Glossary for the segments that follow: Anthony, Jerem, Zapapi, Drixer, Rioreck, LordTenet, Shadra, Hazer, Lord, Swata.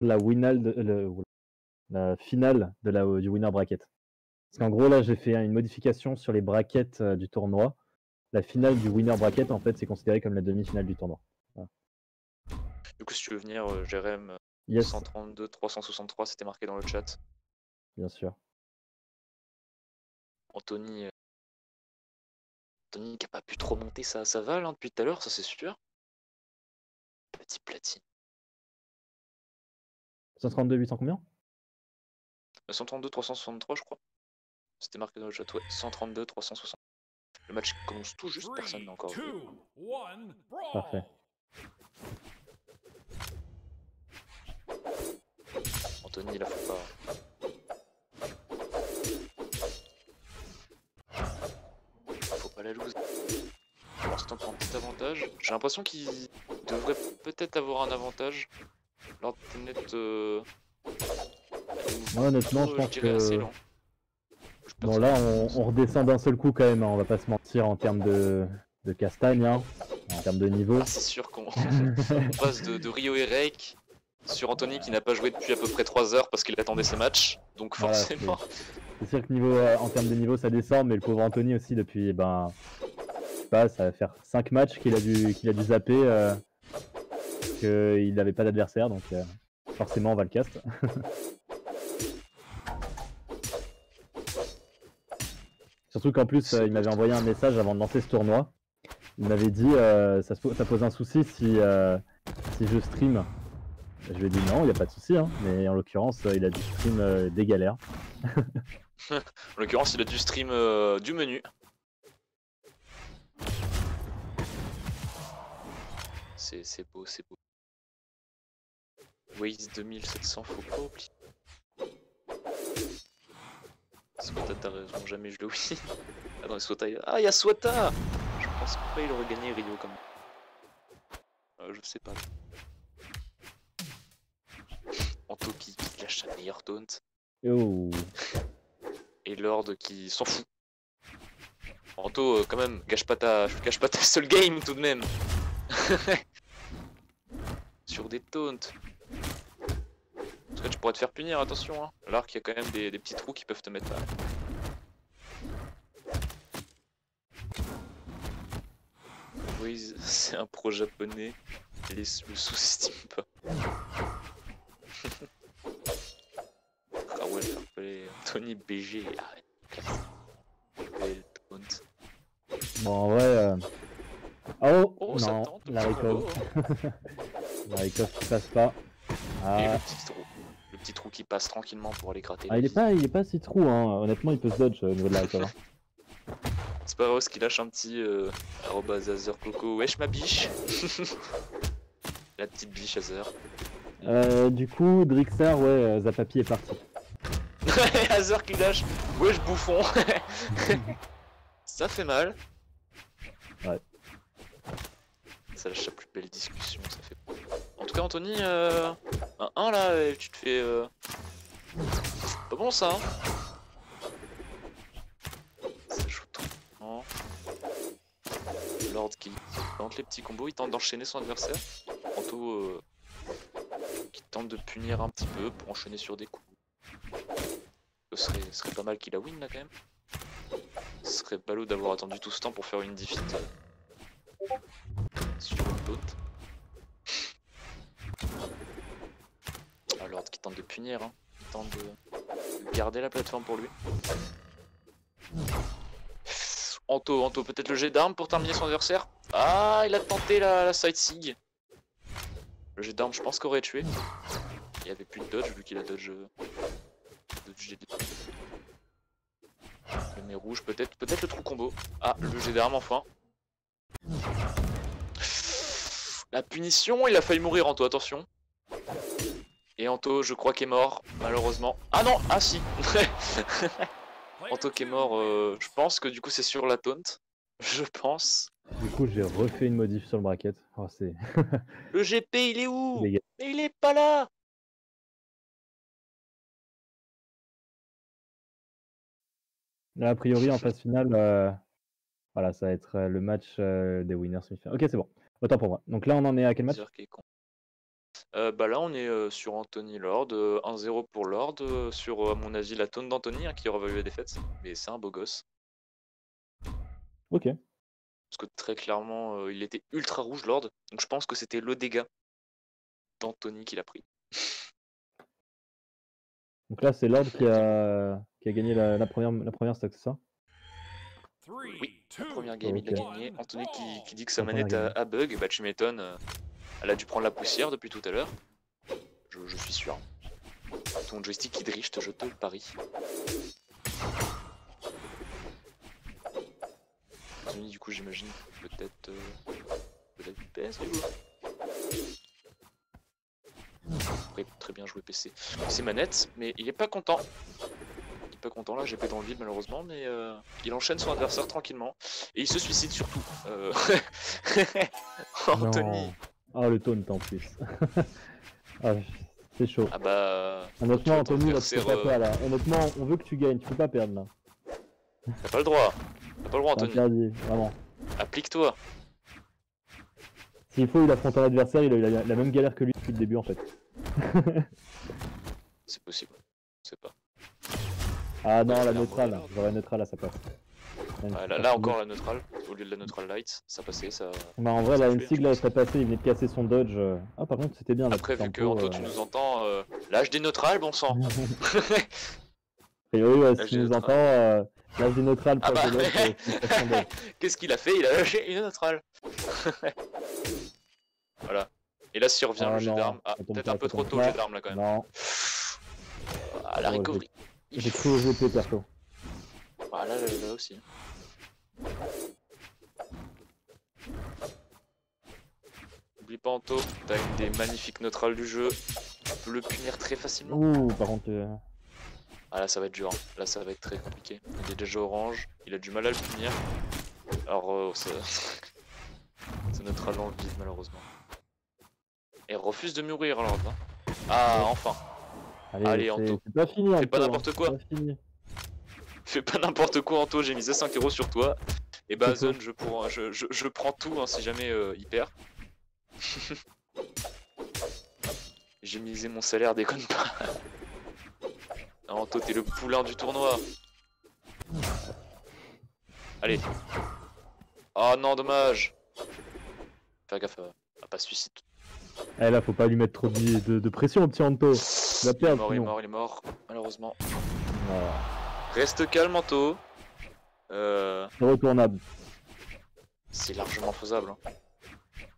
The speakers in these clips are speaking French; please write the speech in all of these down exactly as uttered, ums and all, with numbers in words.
la winal de, le, la finale de la, du winner bracket. Parce qu'en gros, là, j'ai fait une modification sur les brackets euh, du tournoi. La finale du winner bracket, en fait, c'est considéré comme la demi-finale du tournoi. Voilà. Du coup, si tu veux venir, euh, Jerem, yes. cent trente-deux, trois cent soixante-trois, c'était marqué dans le chat. Bien sûr. Anthony, euh... Anthony qui n'a pas pu trop monter ça, ça va, hein, depuis tout à l'heure, ça c'est sûr. Petit platine. cent trente-deux, huit cents combien ? cent trente-deux, trois cent soixante-trois, je crois. C'était marqué dans le chat, ouais. cent trente-deux, trois cent soixante. Le match commence tout juste, personne n'a encore vu. Parfait. Anthony, il a fait pas. Faut pas la loose. Pour l'instant, prend un petit avantage. J'ai l'impression qu'il devrait peut-être avoir un avantage. LordTenet. Euh... Moi, honnêtement, je pense que. Bon, là, on, on redescend d'un seul coup quand même, hein. On va pas se mentir en termes de, de castagne, hein. En termes de niveau. Ah, c'est sûr qu'on passe de, de Rioreck sur Anthony qui n'a pas joué depuis à peu près trois heures parce qu'il attendait ses matchs, donc forcément. Voilà, c'est sûr que niveau, euh, en termes de niveau ça descend, mais le pauvre Anthony aussi depuis, ben, je sais pas, ça va faire cinq matchs qu'il a dû, qu'il a dû zapper, euh, qu'il n'avait pas d'adversaire, donc euh, forcément on va le cast. Surtout qu'en plus, euh, il m'avait envoyé un message avant de lancer ce tournoi. Il m'avait dit, euh, ça, ça pose un souci si, euh, si je stream. Je lui ai dit non, il n'y a pas de souci, hein. Mais en l'occurrence, euh, il a dû stream euh, des galères. En l'occurrence, il a dû stream euh, du menu. C'est beau, c'est beau. Waze deux mille sept cents, faut pas oublier. Swata, t'as raison, jamais je le oui. Ah non, Swata, il... Ah, il y a Swata. Je pense pas il aurait gagné Rio comme... Euh, je sais pas. Anto qui, qui lâche sa meilleure taunt. Yo. Et Lord qui s'en fout. Anto, quand même, gâche pas ta... Gâche pas ta seule game tout de même. Sur des taunts. En tout cas, tu pourrais te faire punir, attention, hein. Alors qu'il y a quand même des, des petits trous qui peuvent te mettre mal. Oui, c'est un pro japonais, il le sous-estime pas. Ah ouais, faire appeler Tony B G, arrête. Belle taunt. Bon, en vrai... Euh... Oh, oh non, ça tente, la récolte. La récolte qui passe pas. Ah. Et le petit trou. Le petit trou qui passe tranquillement pour aller gratter. Ah, il est pas, il est pas si trou, hein. Honnêtement, il peut se dodge au niveau de la récolte. C'est pas vrai qu'il lâche un petit euh, arroba Hazer coco. Wesh ma biche. La petite biche Hazer. Euh, du coup, Drixer, ouais, Zapapi est parti. Hazer qui lâche. Wesh bouffon. Ça fait mal. Ouais. Ça lâche la plus belle discussion, ça fait mal. En tout cas, Anthony, euh, un un là, et tu te fais... Euh... Pas bon ça, hein. Ça joue tranquillement. Lord qui tente les petits combos, il tente d'enchaîner son adversaire. Anto euh, qui tente de punir un petit peu pour enchaîner sur des coups. Ce serait, ce serait pas mal qu'il la win là quand même. Ce serait ballot d'avoir attendu tout ce temps pour faire une defeat euh, sur l'autre. Lord qui tente de punir, hein. Il tente de garder la plateforme pour lui. Anto, Anto, peut-être le jet d'armes pour terminer son adversaire. Ah, il a tenté la, la side sig. Le jet d'armes, je pense qu'aurait tué. Il n'y avait plus de dodge vu qu'il a dodge. dodge Le mets rouge, peut-être peut-être le trou combo. Ah, le jet d'armes enfin. La punition, il a failli mourir Anto, attention. Et Anto, je crois qu'il est mort, malheureusement. Ah non, ah si. Anto qui est mort, euh, je pense que du coup c'est sur la taunt. Je pense. Du coup j'ai refait une modif sur le bracket. Oh, c'est... Le G P il est où? Mais il est pas là. Là a priori en phase finale, euh... voilà ça va être euh, le match euh, des winners semi-finales. Ok c'est bon, autant pour moi. Donc là on en est à quel match? Euh, bah là on est euh, sur Anthony Lord, euh, un zéro pour Lord, euh, sur à mon avis la tonne d'Anthony hein, qui revalue la défaite, mais c'est un beau gosse. Ok. Parce que très clairement euh, il était ultra rouge Lord, donc je pense que c'était le dégât d'Anthony qu'il a pris. Donc là c'est Lord qui a, qui a gagné la, la première, la première stack, c'est ça? Oui, la première game okay. Il a gagné, Anthony qui, qui dit que sa manette a, a bug, et bah tu m'étonnes. Euh... Elle a dû prendre la poussière depuis tout à l'heure. Je, je suis sûr. Ton joystick qui drift, je te le parie. Du coup, j'imagine peut-être euh, de la vitesse. Après, très bien joué P C. C'est manette, mais il est pas content. Il est pas content là. J'ai pété dans le vide malheureusement, mais euh, il enchaîne son adversaire tranquillement et il se suicide surtout. Euh... Anthony. Non. Ah le taunt en plus. Ah, c'est chaud. Ah bah... Honnêtement Anthony, là, tu peux pas perdre là. Honnêtement, on veut que tu gagnes, tu peux pas perdre là. T'as pas le droit. T'as pas le droit Anthony. Perdu, vraiment. Applique-toi. S'il faut, il affronte un adversaire, il a eu la, la même galère que lui depuis le début en fait. C'est possible. Je sais pas. Ah non, la neutrale, là. J'aurais la neutrale là, ça passe. Ah, là, là encore la neutrale, au lieu de la neutral light, ça passait, ça... Bah en vrai ça la M S I G là elle serait passée, il venait de casser son dodge. Ah par contre c'était bien là. Après vu que Anto euh... tu nous entends, euh... l'âge des neutrales bon sang. Et oui ouais, si tu nous entends, euh... l'âge des neutrales ah bah... euh, qu'est-ce qu'il a fait? Il a lâché une neutrale. Voilà. Et là survient ah, le jet d'armes. Ah peut-être un peu trop tôt le jet d'armes là quand même. Non. Ah la recovery. J'ai cru au G P perso. Ah là, là, là aussi. N'oublie pas Anto, t'as une des magnifiques neutrales du jeu. Tu peux le punir très facilement. Ouh, par contre... Euh... Ah là ça va être dur, hein. Là ça va être très compliqué. Il est déjà orange, il a du mal à le punir. Alors euh, ça... C'est neutral dans le vide malheureusement. Et refuse de mourir alors. Hein. Ah enfin. Allez, Allez Anto, c'est pas fini, Anto, pas n'importe hein, quoi. Fais pas n'importe quoi Anto, j'ai misé cinq euros sur toi. Et bah zone je, pour, je, je, je prends tout hein, si jamais euh, il perd. J'ai misé mon salaire, déconne pas. Non, Anto t'es le poulain du tournoi. Allez. Oh non dommage. Faire gaffe à, à pas se suicider. Eh là faut pas lui mettre trop de, de, de pression au petit Anto. Il, il est mort, il est mort, il est mort, malheureusement. Voilà. Reste calme Anto. Euh... Retournable. C'est largement faisable. Hein.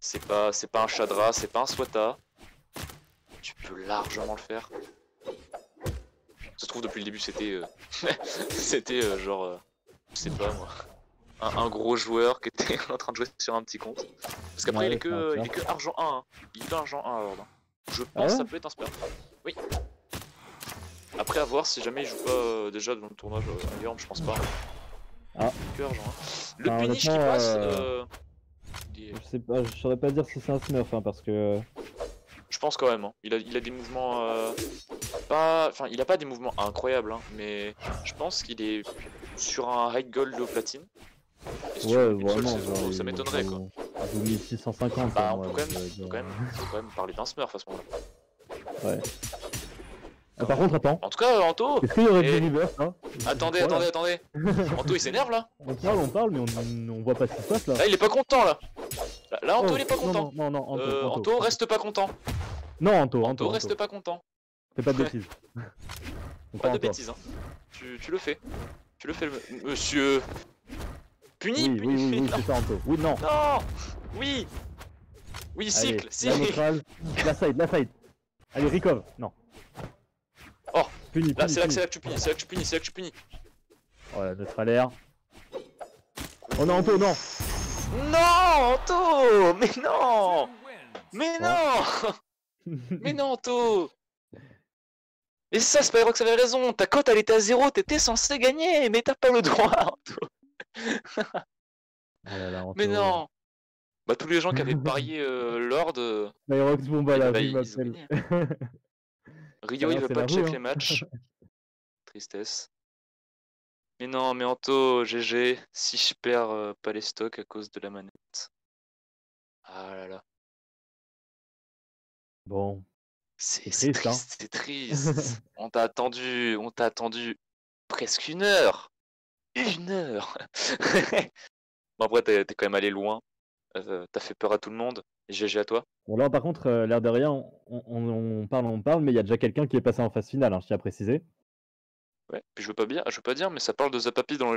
C'est pas, c'est pas un Shadra, c'est pas un Swata. Tu peux largement le faire. Ça se trouve depuis le début c'était, euh... c'était euh, genre, euh... je sais pas moi, un, un gros joueur qui était en train de jouer sur un petit compte. Parce qu'après ouais, il est que, euh, il est que argent un. Hein. Il est argent un à l'ordre. Je pense ah ouais que ça peut être un sperme. Oui. Après à voir si jamais il joue pas euh, déjà dans le tournoi à Lyon, je pense pas. Ah. Cœur, genre, hein. Le enfin, punish qui passe. Euh... Euh... Je sais pas, je saurais pas dire si c'est un smurf hein, parce que. Je pense quand même. Hein. Il a, il a des mouvements euh, pas, enfin il a pas des mouvements incroyables, hein, mais je pense qu'il est sur un high gold low platine. Et ouais sur... vraiment. Seule, genre, ça m'étonnerait quoi. mille six cent cinquante. Bah on peut quand même, on peut quand même, on peut quand même parler d'un smurf à ce moment-là. Ouais. Ah, par contre, attends. En tout cas, Anto. Est-ce qu'il y aurait et... des reverse hein? Attendez, attendez, attendez. Anto il s'énerve là. On parle, on parle, mais on, on voit pas ce qui se passe là. Là, il est pas content là. Là, là Anto oh, il est pas content. Non, non, non, Anto, euh, Anto, Anto reste pas content. Non, Anto, Anto, Anto reste Anto. pas content. Fais pas de bêtises. Pas de bêtises, hein. Tu, tu le fais. Tu le fais, le... monsieur. Puni, oui, puni, oui, oui, oui, c'est ça, Anto. Oui, non. Non. Oui. Oui, cycle, cycle. La side, la side. Allez, recover. Non. Oh puni, là c'est là, là que tu punis, c'est là que tu punis, c'est là que tu punis. Oh la neutre à l'air. Oh non Anto, non. Non Anto. Mais non. Mais non. Mais non Anto. Et ça c'est pas vrai que ça avait raison, ta cote elle était à zéro, t'étais censé gagner, mais t'as pas le droit Anto. Oh là là, Anto. Mais non. Bah tous les gens qui avaient parié euh, Lord euh, Rioreck bon bah là, il m'appelle. Rio, ah il veut pas check hein. les matchs. Tristesse. Mais non, mais Anto, G G, si je perds euh, pas les stocks à cause de la manette. Ah là là. Bon. C'est triste, hein. C'est triste. On t'a attendu, on t'a attendu presque une heure. Une heure. Bon, après, t'es quand même allé loin. Euh, T'as fait peur à tout le monde. G G à toi. Bon, là, par contre, euh, l'air de rien, on, on, on parle, on parle, mais il y a déjà quelqu'un qui est passé en phase finale, hein, je tiens à préciser. Ouais, puis je veux pas dire, je veux pas dire, mais ça parle de Zapapi dans le